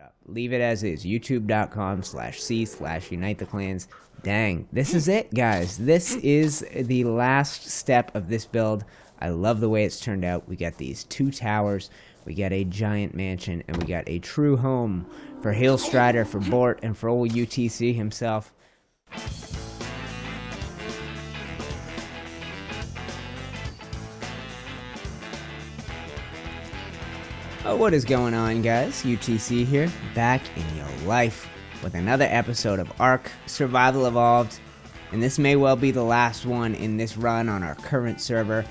up. Leave it as is. YouTube.com/C/Unite the Clans. Dang, this is it, guys. This is the last step of this build. I love the way it's turned out. We got these 2 towers. We got a giant mansion, and we got a true home for Hillstrider, for Bort, and for old UTC himself. Oh, what is going on, guys? UTC here, back in your life with another episode of Ark: Survival Evolved, and this may well be the last one in this run on our current server.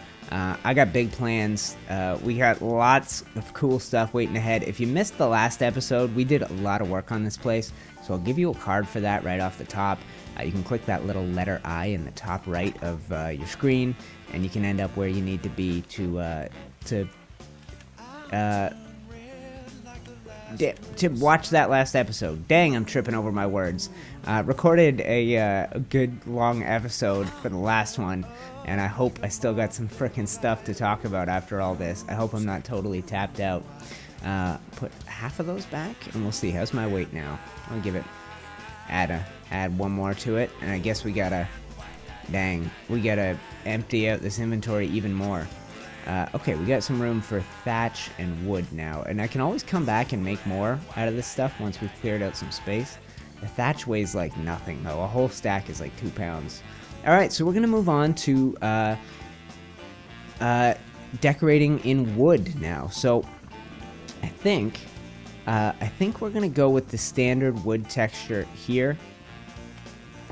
I got big plans. We got lots of cool stuff waiting ahead. If you missed the last episode, we did a lot of work on this place, so I'll give you a card for that right off the top. You can click that little letter I in the top right of your screen, and you can end up where you need to be to watch that last episode. Dang, I'm tripping over my words. Recorded a good long episode for the last one, and I hope I still got some frickin' stuff to talk about after all this. I hope I'm not totally tapped out. Put half of those back, and we'll see. How's my weight now? I'll give it... Add one more to it, and I guess we gotta... Dang, we gotta empty out this inventory even more. Okay, we got some room for thatch and wood now, and I can always come back and make more out of this stuff once we've cleared out some space. The thatch weighs like nothing, though. A whole stack is like 2 pounds. Alright, so we're gonna move on to decorating in wood now. So I think we're gonna go with the standard wood texture here.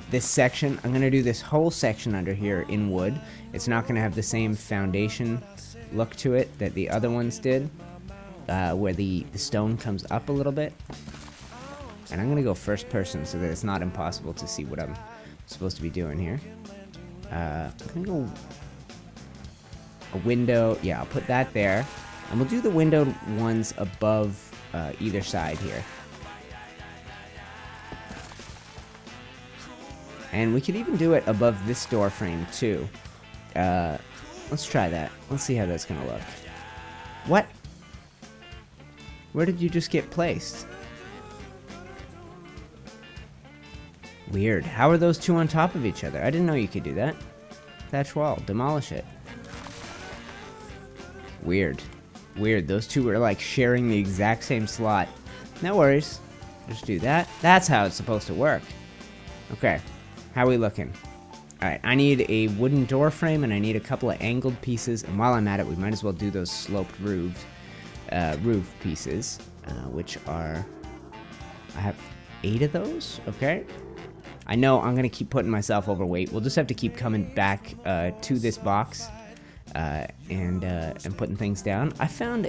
This section, I'm gonna do this whole section under here in wood. It's not gonna have the same foundation look to it that the other ones did, where the stone comes up a little bit. And I'm gonna go first person so that it's not impossible to see what I'm supposed to be doing here. I'm gonna go a window. Yeah, I'll put that there, and we'll do the windowed ones above either side here. And we could even do it above this door frame, too. Let's try that. Let's see how that's gonna look. What? Where did you just get placed? Weird. How are those two on top of each other? I didn't know you could do that. Thatch wall. Demolish it. Weird. Weird. Those two were, like, sharing the exact same slot. No worries. Just do that. That's how it's supposed to work. Okay. How are we looking? Alright, I need a wooden door frame, and I need a couple of angled pieces, and while I'm at it, we might as well do those sloped roof pieces, which are... I have 8 of those? Okay. I know I'm gonna keep putting myself overweight. We'll just have to keep coming back to this box and putting things down. I found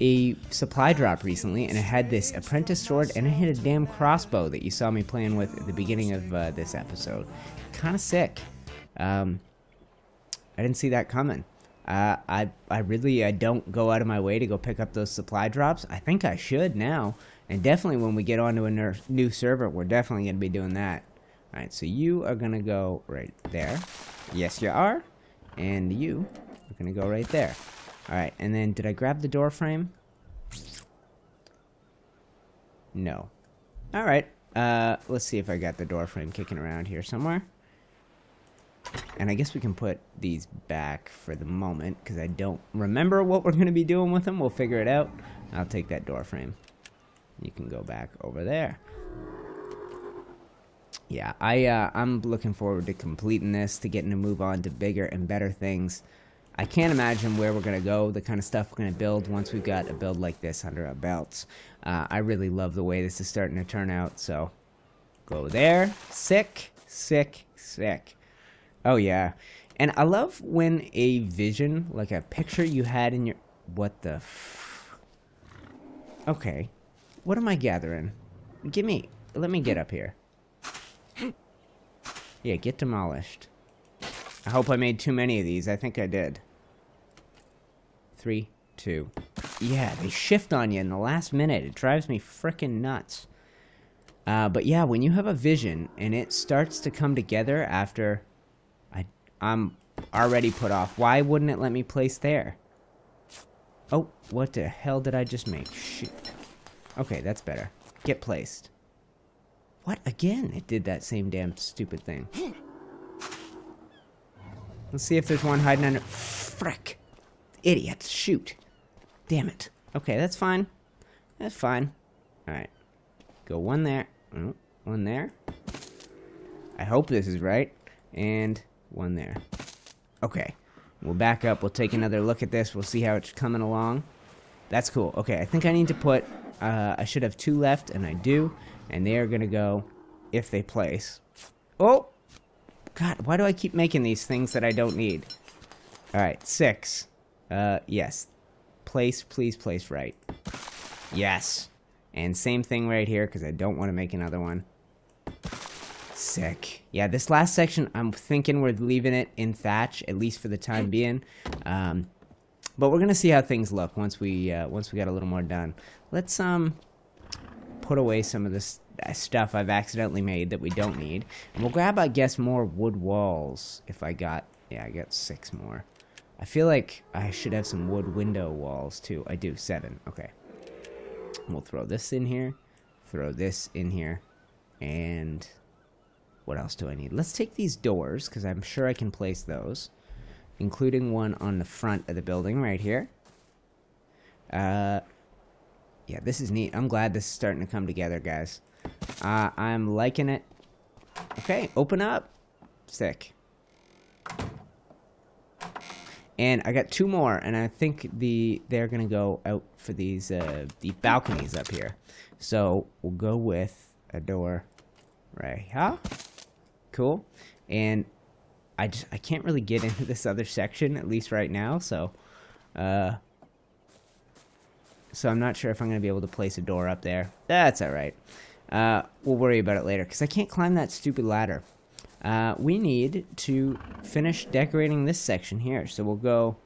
a supply drop recently, and it had this apprentice sword, and it had a damn crossbow that you saw me playing with at the beginning of this episode. Kind of sick. I didn't see that coming. I don't go out of my way to go pick up those supply drops. I think I should now, and definitely when we get onto a new server, we're definitely going to be doing that. All right, so you are going to go right there. Yes, you are, and you are going to go right there. Alright, and then did I grab the door frame? No. Alright, let's see if I got the door frame kicking around here somewhere. And I guess we can put these back for the moment, because I don't remember what we're going to be doing with them. We'll figure it out. I'll take that door frame. You can go back over there. Yeah, I'm looking forward to completing this, to getting to move on to bigger and better things. I can't imagine where we're going to go, the kind of stuff we're going to build once we've got a build like this under our belts. I really love the way this is starting to turn out, so go there. Sick, sick, sick. Oh, yeah. And I love when a vision, like a picture you had in your... What the f... Okay. What am I gathering? Give me... Let me get up here. Yeah, get demolished. I hope I made too many of these. I think I did. 3, 2. Yeah, they shift on you in the last minute. It drives me frickin' nuts. But yeah, when you have a vision and it starts to come together after... I'm already put off. Why wouldn't it let me place there? Oh, what the hell did I just make? Shit. Okay, that's better. Get placed. What? Again? It did that same damn stupid thing. Let's see if there's one hiding under... Frick! Idiot! Shoot! Damn it. Okay, that's fine. That's fine. Alright. Go one there. Oh, one there. I hope this is right. And one there. Okay. We'll back up. We'll take another look at this. We'll see how it's coming along. That's cool. Okay, I think I need to put... I should have two left, and I do. And they are going to go if they place. Oh! God, why do I keep making these things that I don't need? Alright, 6. Yes. Place, please place right. Yes. And same thing right here, because I don't want to make another one. Sick. Yeah, this last section, I'm thinking we're leaving it in thatch, at least for the time being. But we're going to see how things look once we get a little more done. Let's, put away some of this stuff I've accidentally made that we don't need. And we'll grab, I guess, more wood walls if I got... Yeah, I got 6 more. I feel like I should have some wood window walls, too. I do. 7. Okay. We'll throw this in here. Throw this in here. And... what else do I need? Let's take these doors, because I'm sure I can place those. Including one on the front of the building right here. Yeah, this is neat. I'm glad this is starting to come together, guys. I'm liking it. Okay, open up. Sick. And I got 2 more, and I think they're gonna go out for these the balconies up here. So we'll go with a door right here. Cool. And I can't really get into this other section, at least right now, so I'm not sure if I'm going to be able to place a door up there. That's alright. We'll worry about it later, because I can't climb that stupid ladder. We need to finish decorating this section here, so we'll go...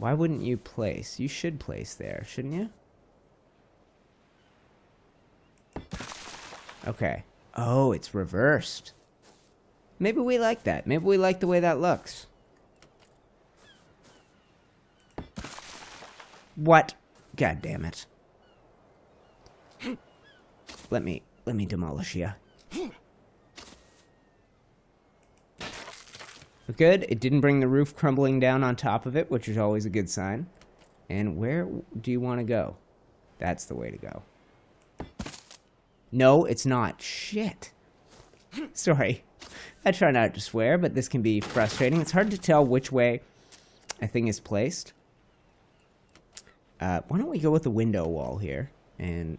Why wouldn't you place? You should place there, shouldn't you? Okay. Oh, it's reversed. Maybe we like that. Maybe we like the way that looks. What? God damn it. Let me demolish ya. Good. It didn't bring the roof crumbling down on top of it, which is always a good sign. And where do you want to go? That's the way to go. No, it's not. Shit. Sorry. I try not to swear, but this can be frustrating. It's hard to tell which way a thing is placed. Why don't we go with the window wall here? And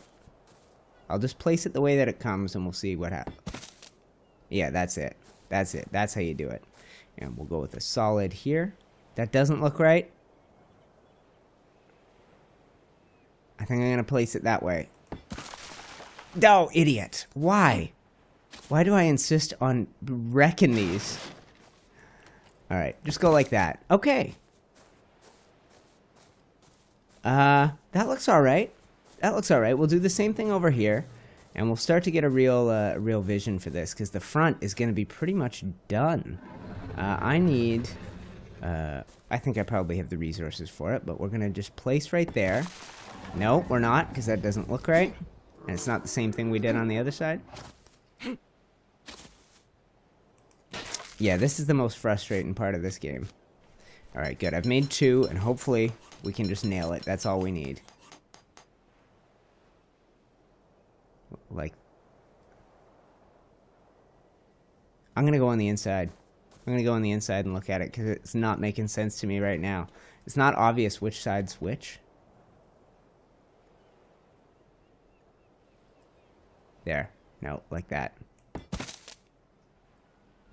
I'll just place it the way that it comes, and we'll see what happens. Yeah, that's it. That's it. That's how you do it. And we'll go with a solid here. That doesn't look right. I think I'm going to place it that way. No, idiot. Why? Why do I insist on wrecking these? Alright, just go like that. Okay. That looks alright. That looks alright. We'll do the same thing over here. And we'll start to get a real vision for this, because the front is going to be pretty much done. I need... I think I probably have the resources for it, but we're going to just place right there. No, we're not, because that doesn't look right. And it's not the same thing we did on the other side. Yeah, this is the most frustrating part of this game. Alright, good. I've made 2, and hopefully we can just nail it. That's all we need. Like... I'm gonna go on the inside. I'm gonna go on the inside and look at it, because it's not making sense to me right now. It's not obvious which side's which. There. No, like that.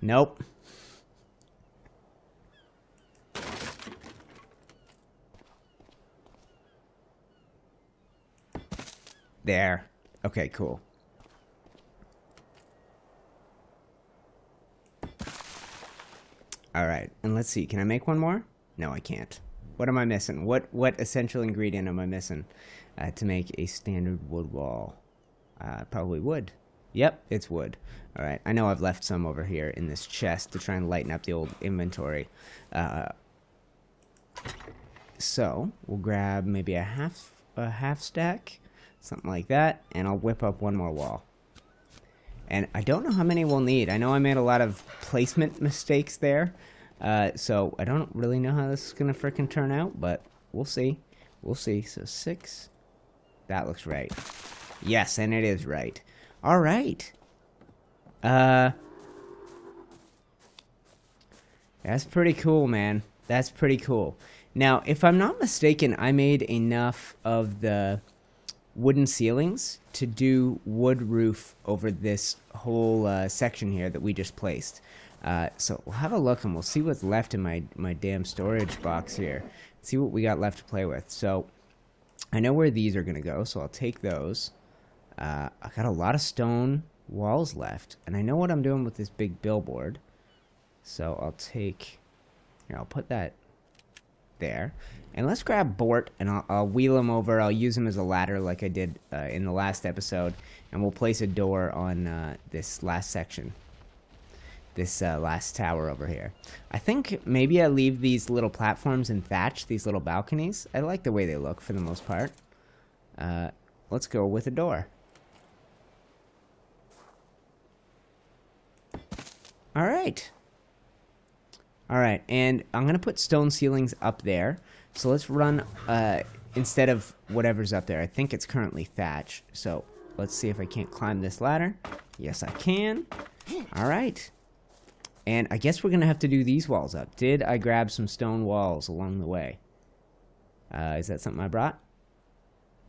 Nope. There. Okay, cool. Alright, and let's see. Can I make one more? No, I can't. What am I missing? What essential ingredient am I missing to make a standard wood wall? Probably wood. Yep, it's wood. Alright, I know I've left some over here in this chest to try and lighten up the old inventory. So, we'll grab maybe a half a half stack, something like that, and I'll whip up one more wall. And I don't know how many we'll need. I know I made a lot of placement mistakes there, so I don't really know how this is gonna frickin' turn out, but we'll see. We'll see. So 6. That looks right. Yes, and it is right. All right. That's pretty cool, man. That's pretty cool. Now, if I'm not mistaken, I made enough of the wooden ceilings to do wood roof over this whole section here that we just placed. So we'll have a look and we'll see what's left in my damn storage box here. See what we got left to play with. So I know where these are gonna go, so I'll take those. I got a lot of stone walls left, and I know what I'm doing with this big billboard. So I'll take, here, I'll put that there. And let's grab Bort, and I'll wheel him over. I'll use him as a ladder like I did in the last episode, and we'll place a door on this last section. This last tower over here. I think maybe I leave these little platforms and thatch, these little balconies. I like the way they look for the most part. Let's go with a door. Alright. Alright, and I'm going to put stone ceilings up there. So let's run instead of whatever's up there. I think it's currently thatch. So let's see if I can't climb this ladder. Yes, I can. Alright. And I guess we're going to have to do these walls up. Did I grab some stone walls along the way? Is that something I brought?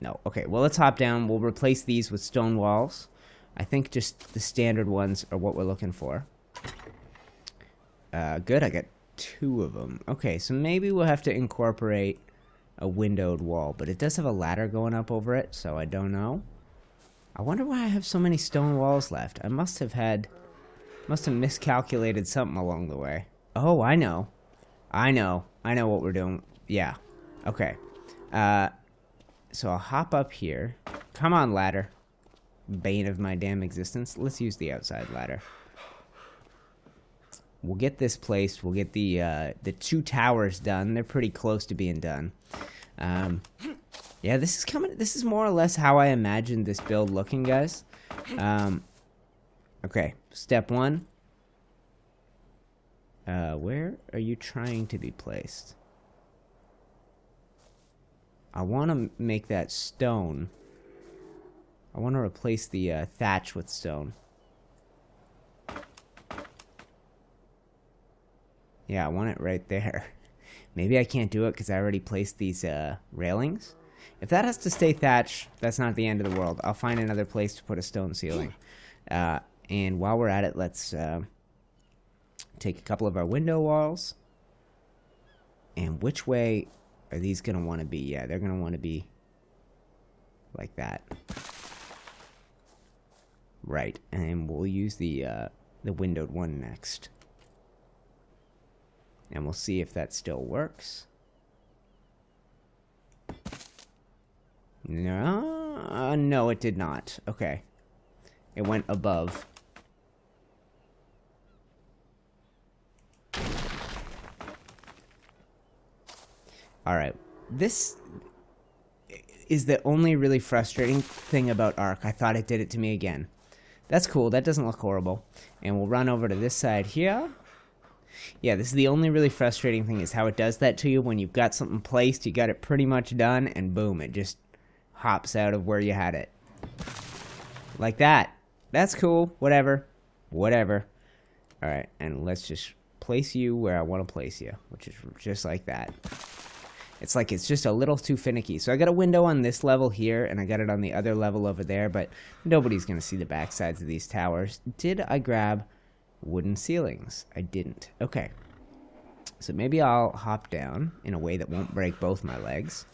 No. Okay, well, let's hop down. We'll replace these with stone walls. I think just the standard ones are what we're looking for. Good, I got 2 of them. Okay, so maybe we'll have to incorporate a windowed wall. But it does have a ladder going up over it, so I don't know. I wonder why I have so many stone walls left. I must have had... must have miscalculated something along the way. Oh, I know. I know. I know what we're doing. Yeah. Okay. So I'll hop up here. Come on, ladder. Bane of my damn existence. Let's use the outside ladder. We'll get this placed. We'll get the 2 towers done. They're pretty close to being done. Yeah, this is coming. This is more or less how I imagined this build looking, guys. Okay, step 1. Where are you trying to be placed? I want to make that stone. I want to replace the thatch with stone. Yeah, I want it right there. Maybe I can't do it because I already placed these railings. If that has to stay thatch, that's not the end of the world. I'll find another place to put a stone ceiling. And while we're at it, let's take a couple of our window walls. And which way are these going to want to be? Yeah, they're going to want to be like that. Right, and we'll use the windowed one next. And we'll see if that still works. No, no, it did not. Okay. It went above. Alright. This is the only really frustrating thing about Ark. I thought it did it to me again. That's cool. That doesn't look horrible. And we'll run over to this side here. Yeah, this is the only really frustrating thing is how it does that to you when you've got something placed, you got it pretty much done, and boom, it just hops out of where you had it. Like that. That's cool. Whatever. Whatever. Alright, and let's just place you where I want to place you, which is just like that. It's like it's just a little too finicky. So I got a window on this level here, and I got it on the other level over there, but nobody's going to see the backsides of these towers. Did I grab wooden ceilings? I didn't. Okay. So maybe I'll hop down in a way that won't break both my legs.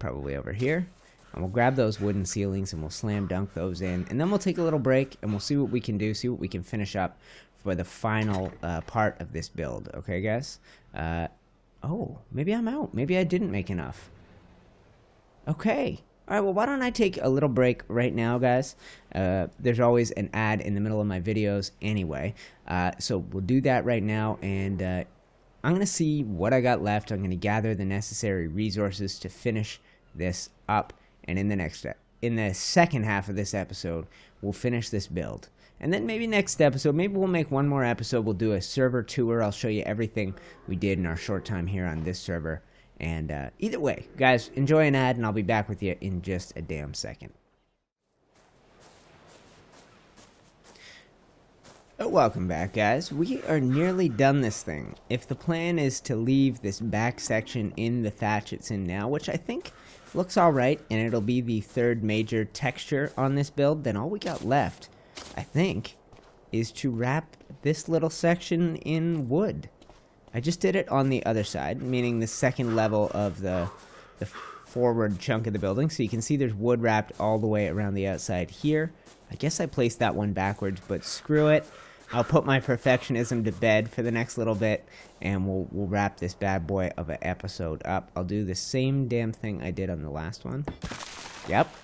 Probably over here. And we'll grab those wooden ceilings and we'll slam dunk those in. And then we'll take a little break and we'll see what we can do, see what we can finish up for the final part of this build. Okay, guys? Oh, maybe I'm out. Maybe I didn't make enough. Okay. All right, well, why don't I take a little break right now, guys? There's always an ad in the middle of my videos anyway. So we'll do that right now, and I'm going to see what I got left. I'm going to gather the necessary resources to finish this up, and in the second half of this episode, we'll finish this build. And then maybe next episode, maybe we'll make one more episode, we'll do a server tour, I'll show you everything we did in our short time here on this server. And either way, guys, enjoy an ad, and I'll be back with you in just a damn second. Welcome back, guys. We are nearly done this thing. If the plan is to leave this back section in the thatch it's in now, which I think looks alright, and it'll be the third major texture on this build, then all we got left, I think, is to wrap this little section in wood. I just did it on the other side, meaning the second level of the forward chunk of the building, so you can see there's wood wrapped all the way around the outside here. I guess I placed that one backwards, but screw it. I'll put my perfectionism to bed for the next little bit, and we'll wrap this bad boy of an episode up. I'll do the same damn thing I did on the last one. Yep.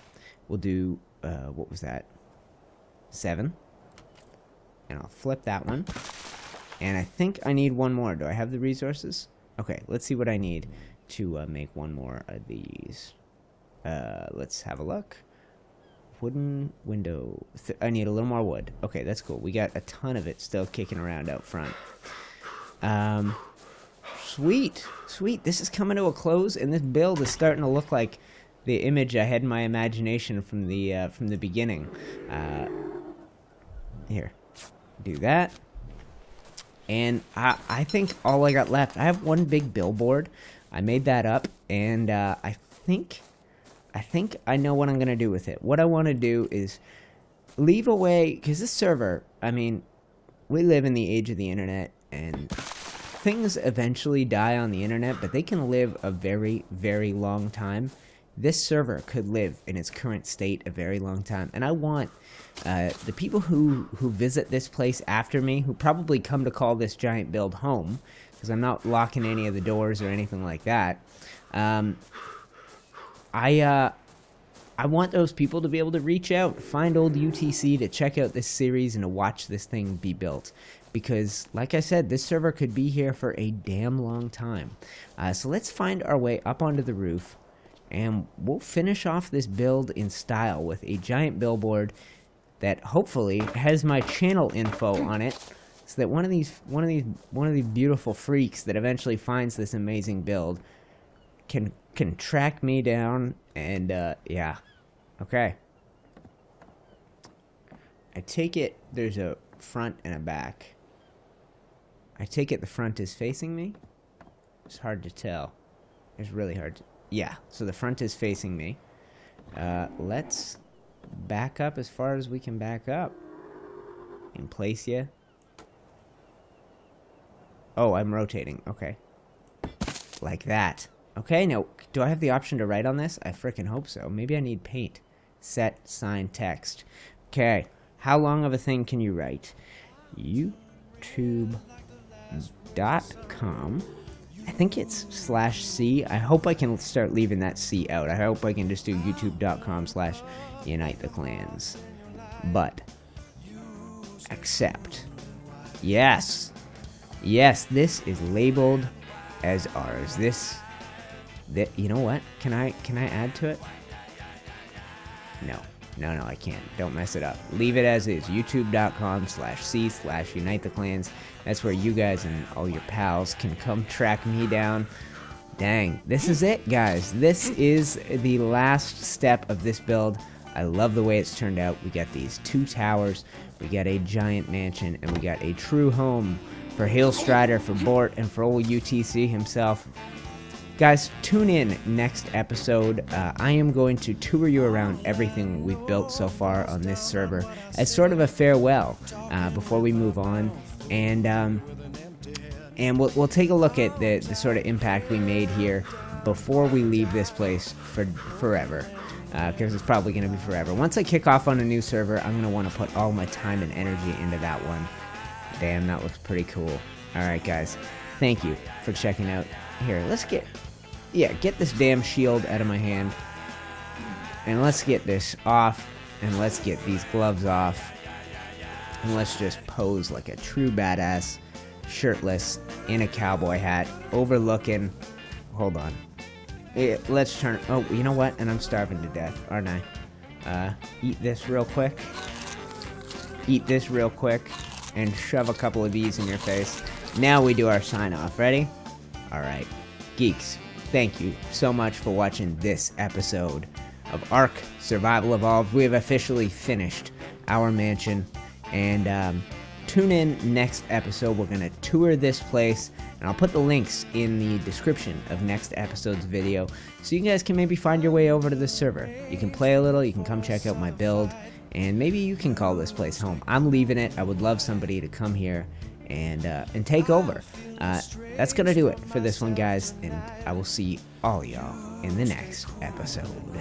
We'll do, what was that? 7. And I'll flip that one. And I think I need one more. Do I have the resources? Okay, let's see what I need to make one more of these. Let's have a look. Wooden window. I need a little more wood. Okay, that's cool. We got a ton of it still kicking around out front. Sweet. Sweet. This is coming to a close, and this build is starting to look like the image I had in my imagination from the beginning. Here. Do that. And I think all I got left, I have one big billboard. I made that up, and I think I know what I'm going to do with it. What I want to do is leave away, because this server, I mean, we live in the age of the internet, and things eventually die on the internet, but they can live a very, very long time. This server could live in its current state a very long time, and I want the people who visit this place after me, who probably come to call this giant build home, because I'm not locking any of the doors or anything like that, I want those people to be able to reach out, find old UTC, to check out this series and to watch this thing be built. Because, like I said, this server could be here for a damn long time. So let's find our way up onto the roof, and we'll finish off this build in style with a giant billboard that hopefully has my channel info on it, so that one of these beautiful freaks that eventually finds this amazing build can track me down, and yeah. Okay, I take it there's a front and a back. I take it the front is facing me. It's hard to tell. It's really hard to, yeah, so the front is facing me. Let's back up as far as we can back up and place you. Oh, I'm rotating. Okay, like that. Okay, now, do I have the option to write on this? I frickin' hope so. Maybe I need paint. Set, sign, text. Okay, how long of a thing can you write? YouTube.com. I think it's /C. I hope I can start leaving that C out. I hope I can just do youtube.com/Unite the Clans. But, accept. Yes. Yes, this is labeled as ours. This... that, you know what? Can I add to it? No. No, I can't. Don't mess it up. Leave it as is. YouTube.com/C/Unite the Clans. That's where you guys and all your pals can come track me down. Dang. This is it, guys. This is the last step of this build. I love the way it's turned out. We got these 2 towers. We got a giant mansion. And we got a true home for Hillstrider, for Bort, and for old UTC himself. Guys, tune in next episode. I am going to tour you around everything we've built so far on this server as sort of a farewell before we move on. And we'll take a look at the sort of impact we made here before we leave this place for forever. Because it's probably going to be forever. Once I kick off on a new server, I'm going to want to put all my time and energy into that one. Damn, that looks pretty cool. Alright, guys. Thank you for checking out. Here, let's get... yeah, get this damn shield out of my hand. And let's get this off. And let's get these gloves off. And let's just pose like a true badass, shirtless, in a cowboy hat, overlooking... hold on. Let's turn. Oh, you know what? And I'm starving to death, aren't I? Eat this real quick. Eat this real quick. And shove a couple of these in your face. Now we do our sign-off. Ready? Alright. Geeks, thank you so much for watching this episode of Ark Survival Evolved. We have officially finished our mansion. And tune in next episode. We're going to tour this place. And I'll put the links in the description of next episode's video, so you guys can maybe find your way over to the server. You can play a little, you can come check out my build, and maybe you can call this place home. I'm leaving it. I would love somebody to come here and take over. That's going to do it for this one, guys, and I will see all y'all in the next episode.